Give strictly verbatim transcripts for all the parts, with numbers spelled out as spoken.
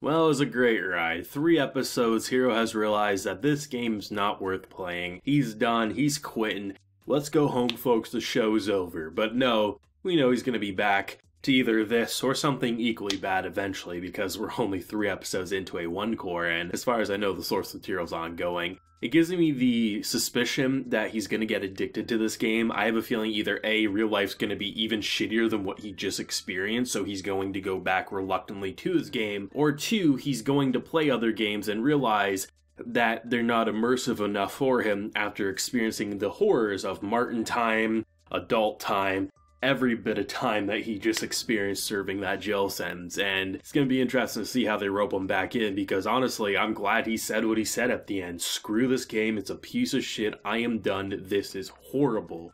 Well, it was a great ride. Three episodes, Hiro has realized that this game's not worth playing. He's done, he's quitting. Let's go home, folks, the show's over. But no, we know he's gonna be back to either this or something equally bad eventually, because we're only three episodes into a one-core, and as far as I know, the source material's ongoing. It gives me the suspicion that he's gonna get addicted to this game. I have a feeling either A, real life's gonna be even shittier than what he just experienced, so he's going to go back reluctantly to his game, or two, he's going to play other games and realize that they're not immersive enough for him after experiencing the horrors of Martin Time, Adult Time, every bit of time that he just experienced serving that jail sentence. And it's going to be interesting to see how they rope him back in, because honestly, I'm glad he said what he said at the end. Screw this game, it's a piece of shit, I am done, this is horrible.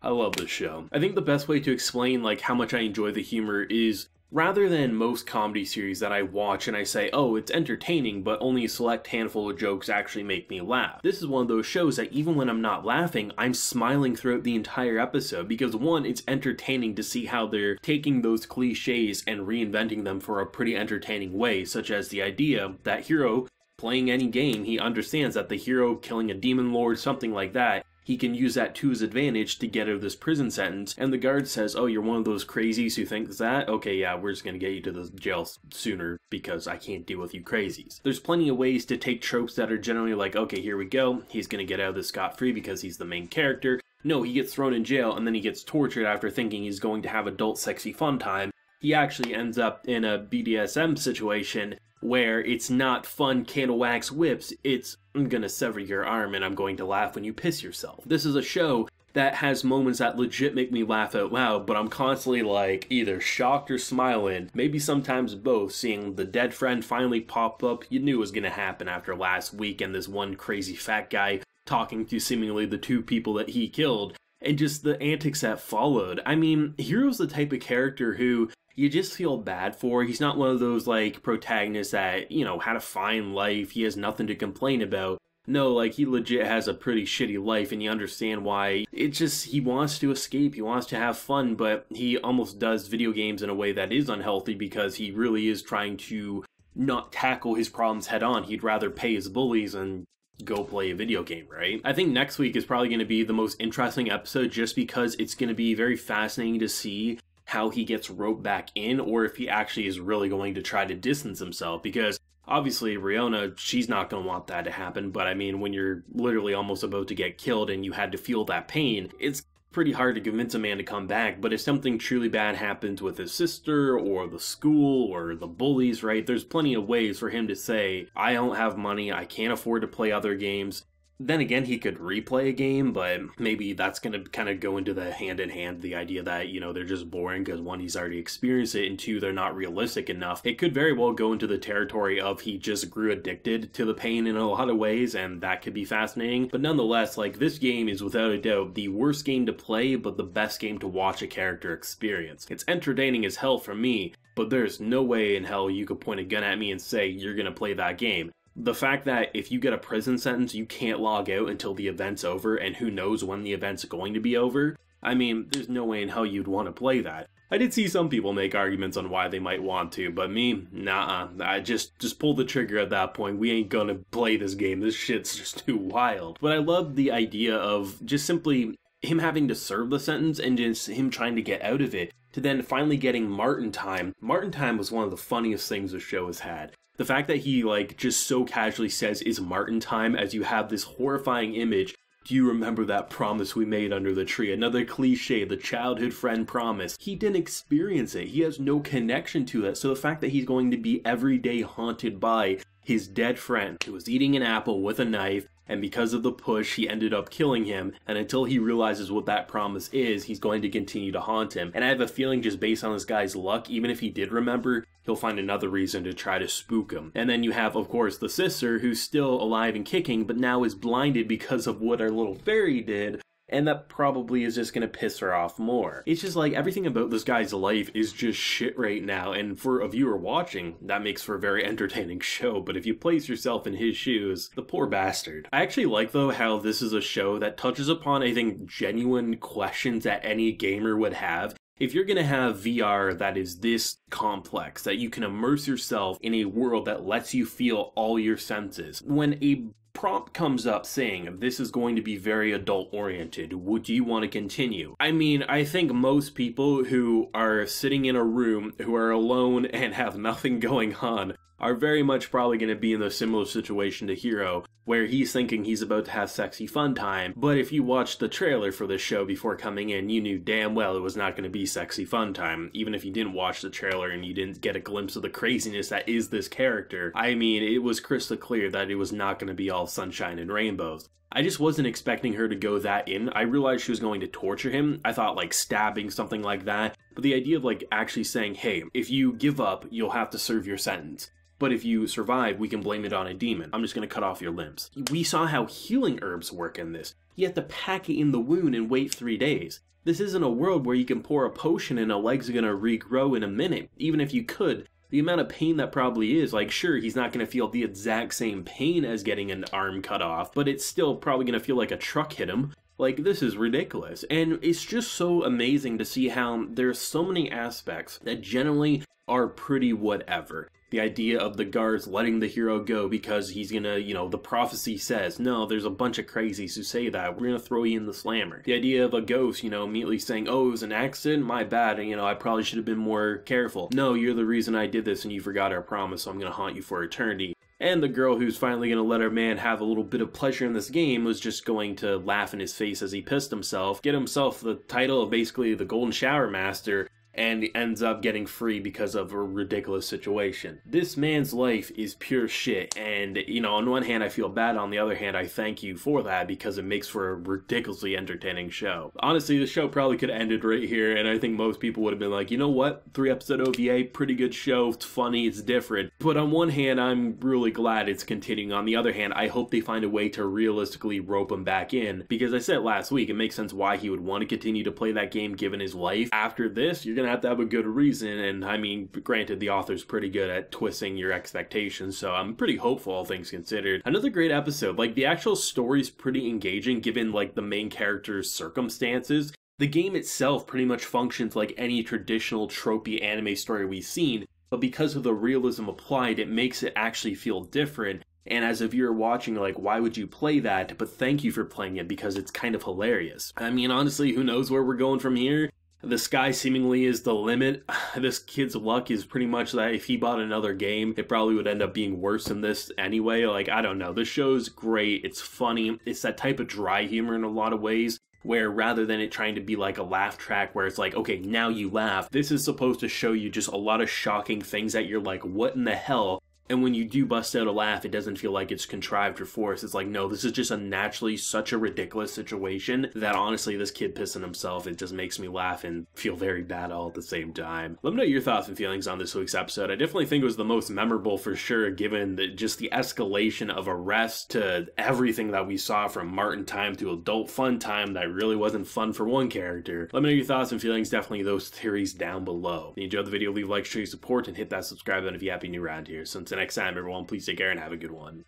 I love this show. I think the best way to explain like how much I enjoy the humor is rather than most comedy series that I watch and I say, oh, it's entertaining, but only a select handful of jokes actually make me laugh. This is one of those shows that even when I'm not laughing, I'm smiling throughout the entire episode, because one, it's entertaining to see how they're taking those cliches and reinventing them for a pretty entertaining way, such as the idea that Hiro, playing any game, he understands that the Hiro killing a demon lord, something like that, he can use that to his advantage to get out of this prison sentence. And the guard says, oh, you're one of those crazies who thinks that? Okay, yeah, we're just gonna get you to the jail sooner because I can't deal with you crazies. There's plenty of ways to take tropes that are generally like, okay, here we go, he's gonna get out of this scot-free because he's the main character. No, he gets thrown in jail and then he gets tortured after thinking he's going to have adult sexy fun time. He actually ends up in a B D S M situation where it's not fun candle wax whips, it's I'm gonna sever your arm and I'm going to laugh when you piss yourself. This is a show that has moments that legit make me laugh out loud, but I'm constantly like either shocked or smiling, maybe sometimes both, seeing the dead friend finally pop up you knew was gonna happen after last week, and this one crazy fat guy talking to seemingly the two people that he killed, and just the antics that followed. I mean, Hiro's the type of character who you just feel bad for. He's not one of those, like, protagonists that, you know, had a fine life, he has nothing to complain about. No, like, he legit has a pretty shitty life, and you understand why. It's just, he wants to escape, he wants to have fun, but he almost does video games in a way that is unhealthy, because he really is trying to not tackle his problems head on. He'd rather pay his bullies and go play a video game, right? I think next week is probably going to be the most interesting episode, just because it's going to be very fascinating to see how he gets roped back in, or if he actually is really going to try to distance himself, because obviously Riona, she's not going to want that to happen, but I mean, when you're literally almost about to get killed and you had to feel that pain, it's pretty hard to convince a man to come back. But if something truly bad happens with his sister or the school or the bullies, right, there's plenty of ways for him to say, I don't have money, I can't afford to play other games. Then again, he could replay a game, but maybe that's going to kind of go into the hand-in-hand, the idea that, you know, they're just boring because one, he's already experienced it, and two, they're not realistic enough. It could very well go into the territory of he just grew addicted to the pain in a lot of ways, and that could be fascinating. But nonetheless, like, this game is without a doubt the worst game to play, but the best game to watch a character experience. It's entertaining as hell for me, but there's no way in hell you could point a gun at me and say, you're going to play that game. The fact that if you get a prison sentence, you can't log out until the event's over, and who knows when the event's going to be over. I mean, there's no way in hell you'd want to play that. I did see some people make arguments on why they might want to, but me, nah, -uh. I just just pulled the trigger at that point. We ain't gonna play this game. This shit's just too wild. But I love the idea of just simply him having to serve the sentence and just him trying to get out of it, to then finally getting Martin Time. Martin Time was one of the funniest things the show has had. The fact that he, like, just so casually says, is Martin time, as you have this horrifying image. Do you remember that promise we made under the tree? Another cliche, the childhood friend promise. He didn't experience it. He has no connection to that. So the fact that he's going to be every day haunted by his dead friend who was eating an apple with a knife, and because of the push, he ended up killing him, and until he realizes what that promise is, he's going to continue to haunt him. And I have a feeling just based on this guy's luck, even if he did remember, he'll find another reason to try to spook him. And then you have, of course, the sister, who's still alive and kicking, but now is blinded because of what our little fairy did, and that probably is just gonna piss her off more. It's just like, everything about this guy's life is just shit right now, and for a viewer watching, that makes for a very entertaining show, but if you place yourself in his shoes, the poor bastard. I actually like, though, how this is a show that touches upon, I think, genuine questions that any gamer would have, If you're going to have V R that is this complex, that you can immerse yourself in a world that lets you feel all your senses, when a prompt comes up saying this is going to be very adult oriented, would you want to continue? I mean, I think most people who are sitting in a room, who are alone and have nothing going on, are very much probably going to be in a similar situation to Hiro, where he's thinking he's about to have sexy fun time, but if you watched the trailer for this show before coming in, you knew damn well it was not going to be sexy fun time. Even if you didn't watch the trailer and you didn't get a glimpse of the craziness that is this character, I mean, it was crystal clear that it was not going to be all sunshine and rainbows. I just wasn't expecting her to go that in. I realized she was going to torture him. I thought like stabbing, something like that, but the idea of like actually saying, hey, if you give up, you'll have to serve your sentence. But if you survive, we can blame it on a demon. I'm just going to cut off your limbs. We saw how healing herbs work in this. You have to pack it in the wound and wait three days. This isn't a world where you can pour a potion and a leg's going to regrow in a minute. Even if you could, the amount of pain that probably is, like sure, he's not going to feel the exact same pain as getting an arm cut off, but it's still probably going to feel like a truck hit him. Like, this is ridiculous. And it's just so amazing to see how there's so many aspects that generally are pretty whatever. The idea of the guards letting the Hiro go because he's gonna, you know, the prophecy says, no, there's a bunch of crazies who say that, we're gonna throw you in the slammer. The idea of a ghost, you know, immediately saying, oh, it was an accident, my bad, and, you know, I probably should have been more careful. No, you're the reason I did this and you forgot our promise, so I'm gonna haunt you for eternity. And the girl who's finally going to let her man have a little bit of pleasure in this game was just going to laugh in his face as he pissed himself, get himself the title of basically the Golden Shower Master, and ends up getting free because of a ridiculous situation. This man's life is pure shit, and, you know, on one hand I feel bad, on the other hand I thank you for that because it makes for a ridiculously entertaining show. Honestly, the show probably could have ended right here, and I think most people would have been like, you know what, three episode O V A, pretty good show, it's funny, it's different. But on one hand, I'm really glad it's continuing. On the other hand, I hope they find a way to realistically rope him back in, because I said last week, it makes sense why he would want to continue to play that game given his life. After this, you're gonna have to have a good reason, and I mean, granted, the author's pretty good at twisting your expectations, so I'm pretty hopeful, all things considered. Another great episode. Like, the actual story's pretty engaging given like the main character's circumstances. The game itself pretty much functions like any traditional tropey anime story we've seen, but because of the realism applied, it makes it actually feel different. And as a viewer watching, like, why would you play that? But thank you for playing it because it's kind of hilarious. I mean, honestly, who knows where we're going from here? The sky seemingly is the limit. This kid's luck is pretty much that if he bought another game, it probably would end up being worse than this anyway. Like, I don't know. The show's great. It's funny. It's that type of dry humor in a lot of ways, where rather than it trying to be like a laugh track where it's like, okay, now you laugh, this is supposed to show you just a lot of shocking things that you're like, what in the hell? And when you do bust out a laugh, it doesn't feel like it's contrived or forced. It's like, no, this is just a naturally such a ridiculous situation that honestly, this kid pissing himself, it just makes me laugh and feel very bad all at the same time. Let me know your thoughts and feelings on this week's episode. I definitely think it was the most memorable for sure, given the, just the escalation of arrest to everything that we saw from Martin Time to adult fun time that really wasn't fun for one character. Let me know your thoughts and feelings, definitely those theories down below. If you enjoyed the video, leave a like, show your support, and hit that subscribe button if you're happy new around here. Since next time, everyone, please take care and have a good one.